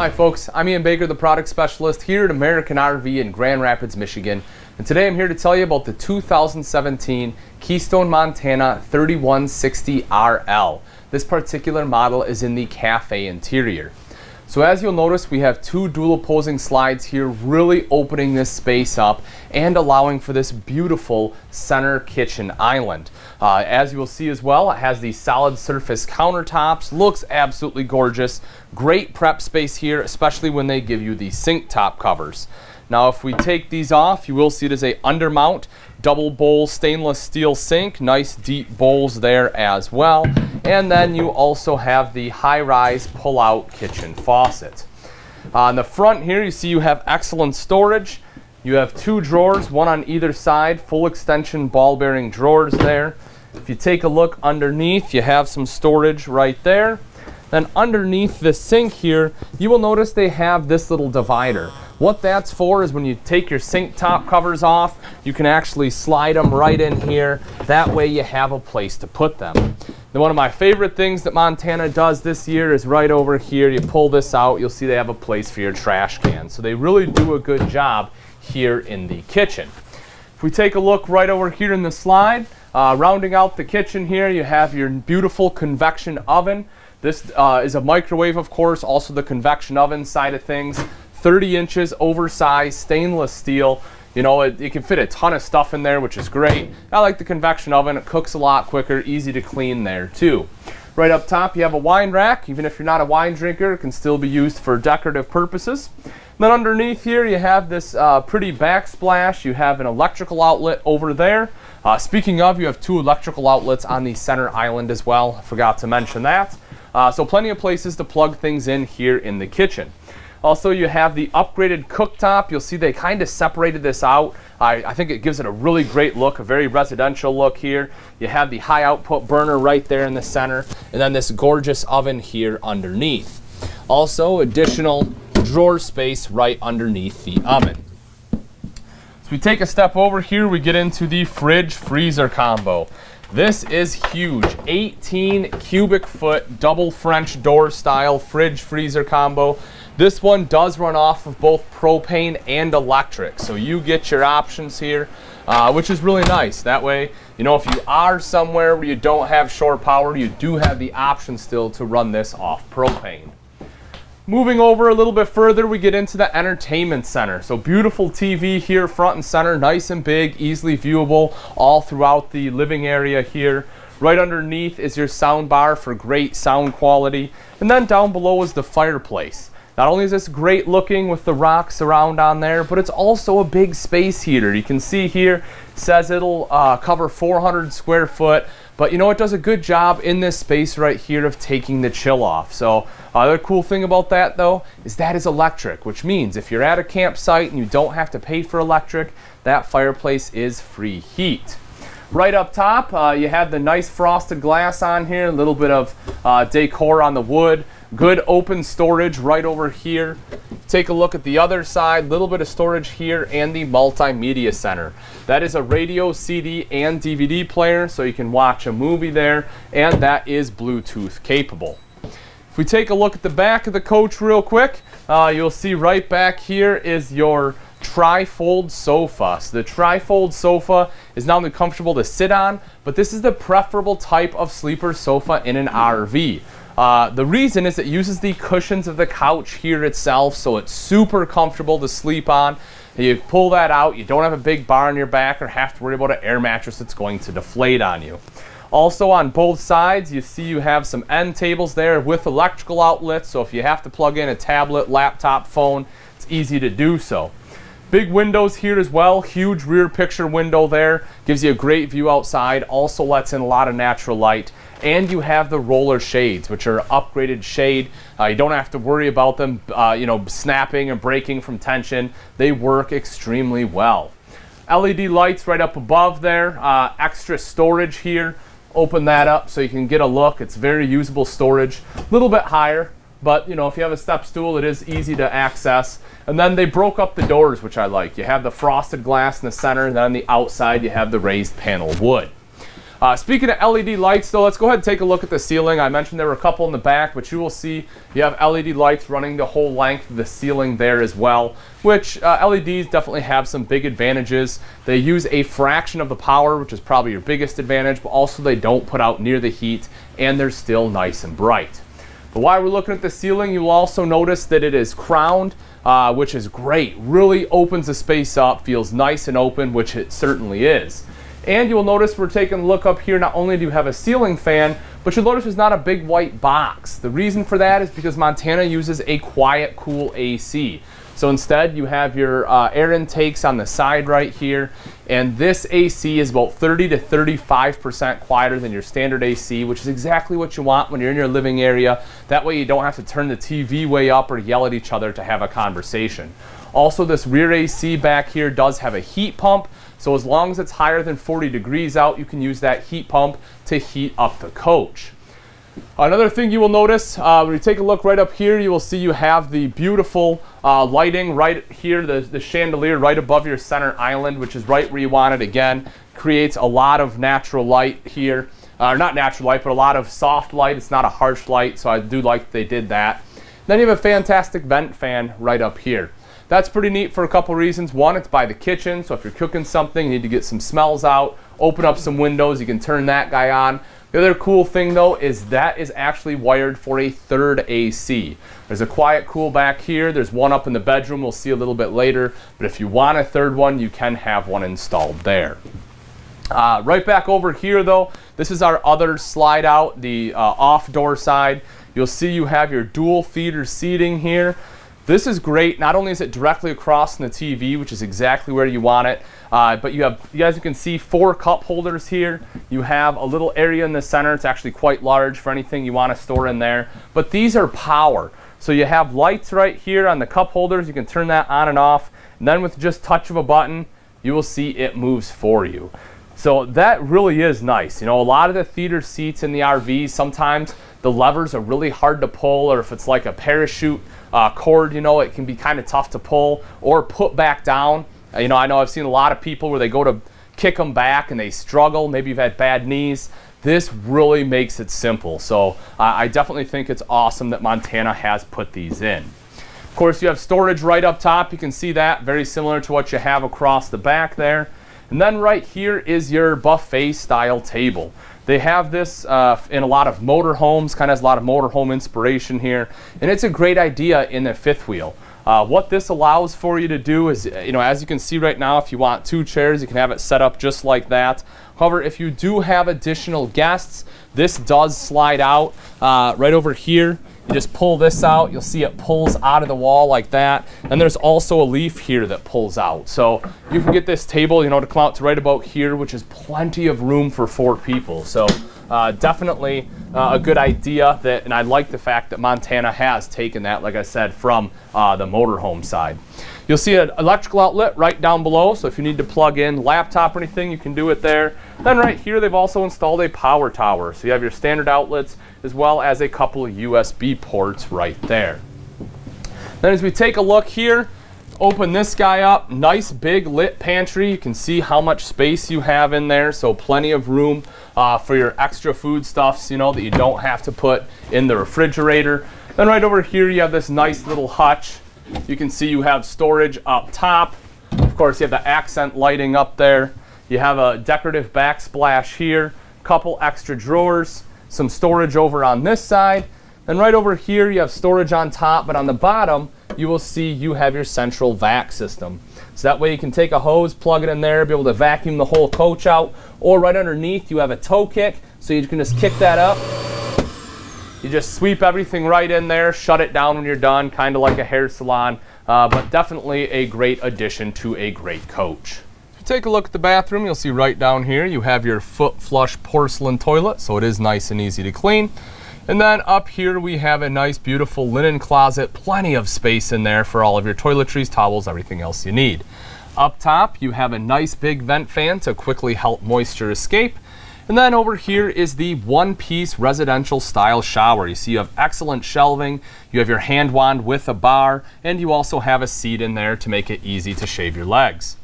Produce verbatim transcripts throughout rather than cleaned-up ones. Hi folks, I'm Ian Baker, the product specialist here at American R V in Grand Rapids, Michigan. And today I'm here to tell you about the two thousand seventeen Keystone Montana thirty-one sixty R L. This particular model is in the cafe interior. So as you'll notice, we have two dual opposing slides here, really opening this space up and allowing for this beautiful center kitchen island. Uh, as you will see as well, it has the solid surface countertops, looks absolutely gorgeous. Great prep space here, especially when they give you the sink top covers. Now if we take these off, you will see it is a undermount, double bowl stainless steel sink, nice deep bowls there as well. And then you also have the high-rise pull-out kitchen faucet. On the front here, you see you have excellent storage. You have two drawers, one on either side, full extension ball bearing drawers there. If you take a look underneath, you have some storage right there. Then underneath the sink here, you will notice they have this little divider. What that's for is when you take your sink top covers off, you can actually slide them right in here. That way you have a place to put them. Then one of my favorite things that Montana does this year is right over here. You pull this out, you'll see they have a place for your trash can. So they really do a good job here in the kitchen. If we take a look right over here in the slide, uh, rounding out the kitchen here, you have your beautiful convection oven. This uh, is a microwave, of course, also the convection oven side of things. thirty inches oversized stainless steel. You know, it, it can fit a ton of stuff in there, which is great. I like the convection oven. It cooks a lot quicker, easy to clean there too. Right up top, you have a wine rack. Even if you're not a wine drinker, it can still be used for decorative purposes. And then underneath here, you have this uh, pretty backsplash. You have an electrical outlet over there. Uh, speaking of, you have two electrical outlets on the center island as well. I forgot to mention that. Uh, so plenty of places to plug things in here in the kitchen. Also, you have the upgraded cooktop. You'll see they kind of separated this out. I, I think it gives it a really great look, a very residential look here. You have the high output burner right there in the center, and then this gorgeous oven here underneath. Also, additional drawer space right underneath the oven. So we take a step over here, we get into the fridge freezer combo. This is huge, eighteen cubic foot double French door style fridge freezer combo. This one does run off of both propane and electric, so you get your options here, uh, which is really nice. That way, you know, if you are somewhere where you don't have shore power, you do have the option still to run this off propane. Moving over a little bit further, we get into the entertainment center. So beautiful T V here, front and center, nice and big, easily viewable all throughout the living area here. Right underneath is your sound bar for great sound quality. And then down below is the fireplace. Not only is this great looking with the rocks around on there, but it's also a big space heater. You can see here, it says it'll uh, cover four hundred square foot. But you know, it does a good job in this space right here of taking the chill off. So another cool thing about that though, is that is electric, which means if you're at a campsite and you don't have to pay for electric, that fireplace is free heat. Right up top, uh, you have the nice frosted glass on here, a little bit of uh, decor on the wood, good open storage right over here. Take a look at the other side, little bit of storage here, and the multimedia center. That is a radio, C D, and D V D player, so you can watch a movie there, and that is Bluetooth capable. If we take a look at the back of the coach real quick, uh, you'll see right back here is your trifold sofa. So the trifold sofa is not only comfortable to sit on, but this is the preferable type of sleeper sofa in an R V. Uh, the reason is it uses the cushions of the couch here itself, so it's super comfortable to sleep on. You pull that out, you don't have a big bar on your back or have to worry about an air mattress that's going to deflate on you. Also on both sides, you see you have some end tables there with electrical outlets, so if you have to plug in a tablet, laptop, phone, it's easy to do so. Big windows here as well, huge rear picture window there, gives you a great view outside, also lets in a lot of natural light. And you have the roller shades, which are upgraded shade. Uh, you don't have to worry about them uh, you know, snapping and breaking from tension. They work extremely well. L E D lights right up above there, uh, extra storage here. Open that up so you can get a look. It's very usable storage, a little bit higher. But you know, if you have a step stool, it is easy to access. And then they broke up the doors, which I like. You have the frosted glass in the center, and then on the outside, you have the raised panel wood. Uh, speaking of L E D lights, though, let's go ahead and take a look at the ceiling. I mentioned there were a couple in the back, but you will see you have L E D lights running the whole length of the ceiling there as well, which uh, L E Ds definitely have some big advantages. They use a fraction of the power, which is probably your biggest advantage, but also they don't put out near the heat, and they're still nice and bright. But while we're looking at the ceiling, you'll also notice that it is crowned, uh, which is great. Really opens the space up, feels nice and open, which it certainly is. And you'll notice we're taking a look up here. Not only do you have a ceiling fan, but you'll notice there's not a big white box. The reason for that is because Montana uses a quiet, cool A C. So instead you have your uh, air intakes on the side right here. And this A C is about thirty to thirty-five percent quieter than your standard A C, which is exactly what you want when you're in your living area. That way you don't have to turn the T V way up or yell at each other to have a conversation. Also, this rear A C back here does have a heat pump. So as long as it's higher than forty degrees out, you can use that heat pump to heat up the coach. Another thing you will notice, uh, when you take a look right up here, you will see you have the beautiful uh, lighting right here, the, the chandelier right above your center island, which is right where you want it again. Creates a lot of natural light here. Uh, not natural light, but a lot of soft light. It's not a harsh light, so I do like they did that. Then you have a fantastic vent fan right up here. That's pretty neat for a couple reasons. One, it's by the kitchen, so if you're cooking something, you need to get some smells out, open up some windows, you can turn that guy on. The other cool thing, though, is that is actually wired for a third A C. There's a quiet cool back here. There's one up in the bedroom we'll see a little bit later, but if you want a third one, you can have one installed there. Uh, right back over here, though, this is our other slide out, the uh, off-door side. You'll see you have your dual feeder seating here. This is great. Not only is it directly across from the T V, which is exactly where you want it, uh, but you have, you guys can see four cup holders here. You have a little area in the center. It's actually quite large for anything you want to store in there. But these are power. So you have lights right here on the cup holders. You can turn that on and off. And then with just touch of a button, you will see it moves for you. So that really is nice. You know, a lot of the theater seats in the R Vs, sometimes the levers are really hard to pull, or if it's like a parachute Uh, cord, you know, it can be kind of tough to pull or put back down. You know, I know I've seen a lot of people where they go to kick them back and they struggle. Maybe you've had bad knees. This really makes it simple. So uh, I definitely think it's awesome that Montana has put these in. Of course, you have storage right up top. You can see that very similar to what you have across the back there. And then right here is your buffet style table. They have this uh, in a lot of motorhomes, kind of has a lot of motorhome inspiration here, and it's a great idea in the fifth wheel. Uh, what this allows for you to do is, you know, as you can see right now, if you want two chairs, you can have it set up just like that. However, if you do have additional guests, this does slide out uh, right over here. You just pull this out, you'll see it pulls out of the wall like that. And there's also a leaf here that pulls out. So you can get this table, you know, to come out to right about here, which is plenty of room for four people. So uh, definitely uh, a good idea that, and I like the fact that Montana has taken that, like I said, from uh, the motorhome side. You'll see an electrical outlet right down below. So if you need to plug in laptop or anything, you can do it there. Then right here, they've also installed a power tower. So you have your standard outlets as well as a couple of U S B ports right there. Then as we take a look here, open this guy up, nice big lit pantry. You can see how much space you have in there. So plenty of room uh, for your extra food stuffs, you know, that you don't have to put in the refrigerator. Then right over here, you have this nice little hutch. You can see you have storage up top. Of course, you have the accent lighting up there. You have a decorative backsplash here, couple extra drawers, some storage over on this side. And right over here, you have storage on top, but on the bottom, you will see you have your central vac system. So that way you can take a hose, plug it in there, be able to vacuum the whole coach out, or right underneath, you have a toe kick, so you can just kick that up. You just sweep everything right in there, shut it down when you're done, kind of like a hair salon, uh, but definitely a great addition to a great coach. If you take a look at the bathroom, you'll see right down here, you have your foot flush porcelain toilet, so it is nice and easy to clean. And then up here, we have a nice, beautiful linen closet, plenty of space in there for all of your toiletries, towels, everything else you need. Up top, you have a nice big vent fan to quickly help moisture escape. And then over here is the one-piece residential style shower. You see you have excellent shelving, you have your hand wand with a bar, and you also have a seat in there to make it easy to shave your legs.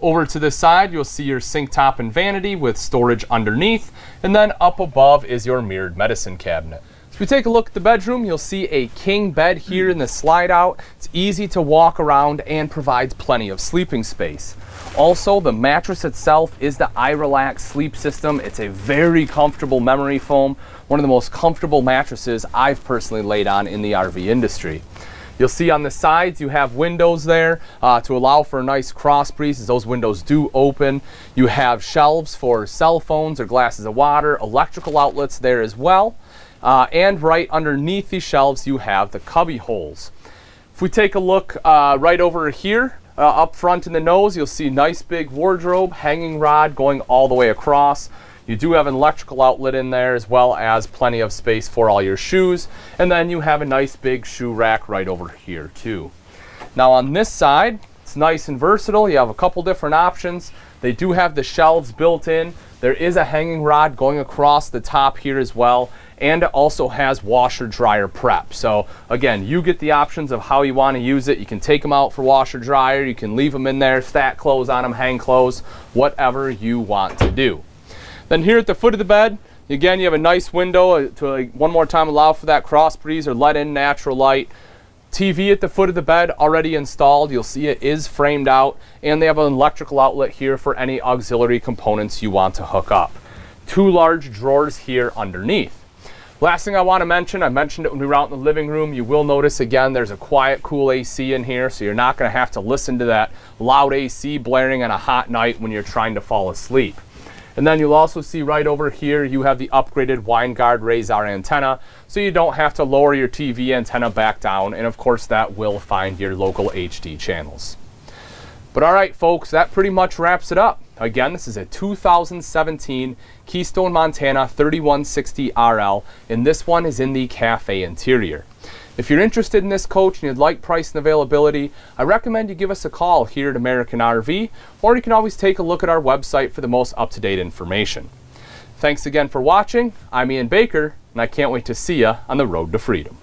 Over to the side, you'll see your sink top and vanity with storage underneath, and then up above is your mirrored medicine cabinet. If we take a look at the bedroom, you'll see a king bed here in the slide out. It's easy to walk around and provides plenty of sleeping space. Also, the mattress itself is the iRelax sleep system. It's a very comfortable memory foam, one of the most comfortable mattresses I've personally laid on in the R V industry. You'll see on the sides you have windows there uh, to allow for a nice cross breeze, as those windows do open. You have shelves for cell phones or glasses of water, electrical outlets there as well. Uh, and right underneath these shelves you have the cubby holes. If we take a look uh, right over here, uh, up front in the nose, you'll see nice big wardrobe, hanging rod going all the way across. You do have an electrical outlet in there, as well as plenty of space for all your shoes. And then you have a nice big shoe rack right over here too. Now on this side, it's nice and versatile. You have a couple different options. They do have the shelves built in. There is a hanging rod going across the top here as well. And it also has washer dryer prep. So again, you get the options of how you want to use it. You can take them out for washer dryer. You can leave them in there, stack clothes on them, hang clothes, whatever you want to do. Then here at the foot of the bed, again, you have a nice window to, like, one more time, allow for that cross breeze or let in natural light. T V at the foot of the bed already installed. You'll see it is framed out, and they have an electrical outlet here for any auxiliary components you want to hook up. Two large drawers here underneath. Last thing I want to mention, I mentioned it when we were out in the living room, you will notice again there's a quiet, cool A C in here, so you're not going to have to listen to that loud A C blaring on a hot night when you're trying to fall asleep. And then you'll also see right over here, you have the upgraded Winegard Razor antenna, so you don't have to lower your T V antenna back down, and of course that will find your local H D channels. But all right, folks, that pretty much wraps it up. Again, this is a two thousand seventeen Keystone Montana thirty-one sixty R L, and this one is in the cafe interior. If you're interested in this coach and you'd like price and availability, I recommend you give us a call here at American R V, or you can always take a look at our website for the most up-to-date information. Thanks again for watching. I'm Ian Baker, and I can't wait to see you on the road to freedom.